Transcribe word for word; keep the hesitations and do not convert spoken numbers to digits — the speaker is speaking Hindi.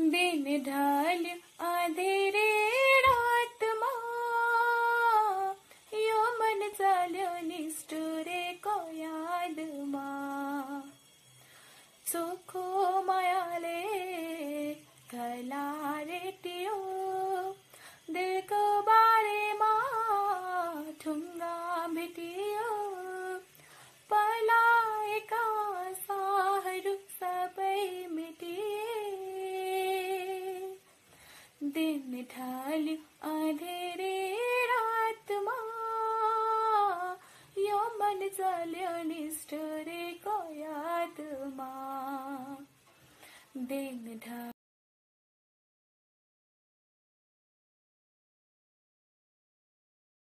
दिन ढाल अंधेरे रात माँ, यो मन चालो निष्ठुरे को याद माँ। चोखो मायाले घला रेटियो दिल को बारे माँ, ठुंगा भेटियो पलाए का साहरू सब दिन ढाल अंधेरे रात माँ, यो मन चालो निष्ठुरे को याद माँ। दिन ढाल